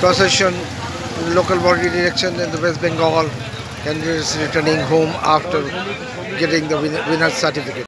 procession in local body election in the West Bengal, candidates returning home after getting the winner's certificate.